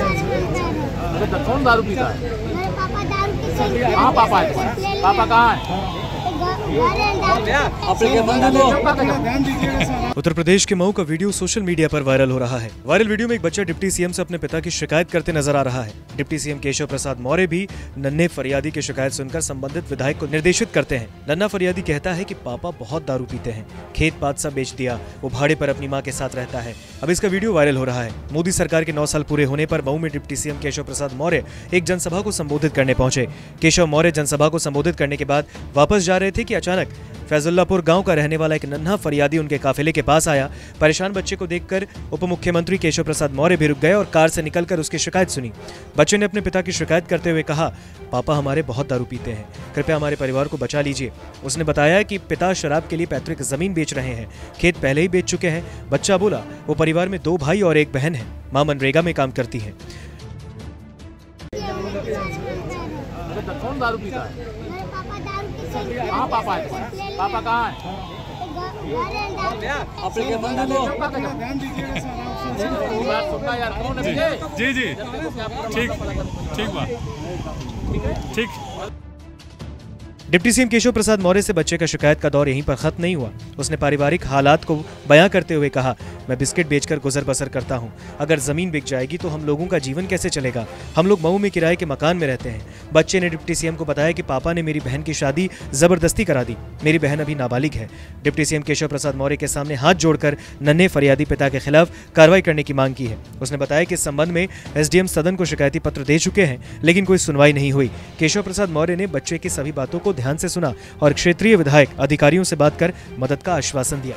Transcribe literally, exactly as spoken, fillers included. अच्छा कौन दारू पीता है? हाँ पापा है, पापा कहाँ है? उत्तर प्रदेश के मऊ का वीडियो सोशल मीडिया पर वायरल हो रहा है। वायरल वीडियो में एक बच्चा डिप्टी सीएम से अपने पिता की शिकायत करते नजर आ रहा है। डिप्टी सीएम केशव प्रसाद मौर्य भी नन्हे फरियादी की शिकायत सुनकर संबंधित विधायक को निर्देशित करते हैं। नन्हा फरियादी कहता है कि पापा बहुत दारू पीते हैं, खेत पात सब बेच दिया, वो भाड़े पर अपनी माँ के साथ रहता है। अब इसका वीडियो वायरल हो रहा है। मोदी सरकार के नौ साल पूरे होने पर मऊ में डिप्टी सीएम केशव प्रसाद मौर्य एक जनसभा को संबोधित करने पहुंचे। केशव मौर्य जनसभा को संबोधित करने के बाद वापस जा रहे थे कि अचानक फैजुल्लापुर गांव का रहने वाला एक नन्हा फरियादी उनके काफिले के पास आया। परेशान बच्चे को देखकर उप मुख्यमंत्री केशव प्रसाद मौर्य भी रुक गए और कार से निकलकर उसकी शिकायत सुनी। बच्चे ने अपने पिता की शिकायत करते हुए कहा, पापा हमारे बहुत दारू पीते हैं, कृपया हमारे परिवार को बचा लीजिए। उसने बताया कि पिता शराब के लिए पैतृक जमीन बेच रहे हैं, खेत पहले ही बेच चुके हैं। बच्चा बोला, वो परिवार में दो भाई और एक बहन है, माँ मनरेगा में काम करती है। हाँ पापा है, पापा कहाँ है? जी जी ठीक ठीक बात ठीक। डिप्टी सीएम केशव प्रसाद मौर्य से बच्चे का शिकायत का दौर यहीं पर खत्म नहीं हुआ। उसने पारिवारिक हालात को बयां करते हुए कहा, मैं बिस्किट बेचकर गुजर बसर करता हूं। अगर जमीन बिक जाएगी तो हम लोगों का जीवन कैसे चलेगा? हम लोग मऊ में किराए के मकान में रहते हैं। बच्चे ने डिप्टी सीएम को बताया कि पापा ने मेरी बहन की शादी जबरदस्ती करा दी, मेरी बहन अभी नाबालिग है। डिप्टी सीएम केशव प्रसाद मौर्य के सामने हाथ जोड़कर नन्हे फरियादी पिता के खिलाफ कार्रवाई करने की मांग की है। उसने बताया कि इस संबंध में एसडीएम सदन को शिकायती पत्र दे चुके हैं, लेकिन कोई सुनवाई नहीं हुई। केशव प्रसाद मौर्य ने बच्चे की सभी बातों को ध्यान से सुना और क्षेत्रीय विधायक अधिकारियों से बात कर मदद का आश्वासन दिया।